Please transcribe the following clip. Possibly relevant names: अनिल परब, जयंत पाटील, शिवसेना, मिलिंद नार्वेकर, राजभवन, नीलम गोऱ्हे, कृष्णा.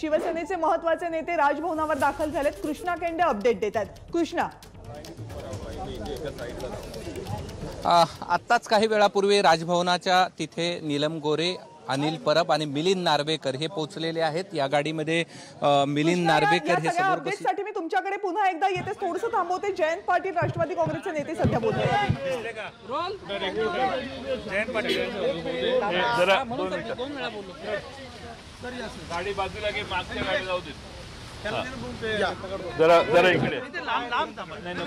शिवसेनेचे महत्त्वाचे नेते राजभवनावर दाखल झालेत। कृष्णा केंडे अपडेट देतात। कृष्णा, आत्ताच काही वेळापूर्वी राजभवनाच्या तिथे नीलम गोऱ्हे, अनिल परब आणि मिलिंद नार्वेकर हे पोहोचलेले आहेत। या गाडीमध्ये मिलिंद नार्वेकर हे समोर बसले। मी तुमच्याकडे पुन्हा एकदा येते, थोडंसं थांबवते। जयंत पाटील राष्ट्रवादी काँग्रेसचे नेते सध्या बोलत आहेत। जयंत पाटील जरा दोन वेळा बोललो तरी असं गाडी बाजूला घे, मागच्या गाडी जाऊ दे, जरा जरा इकडे।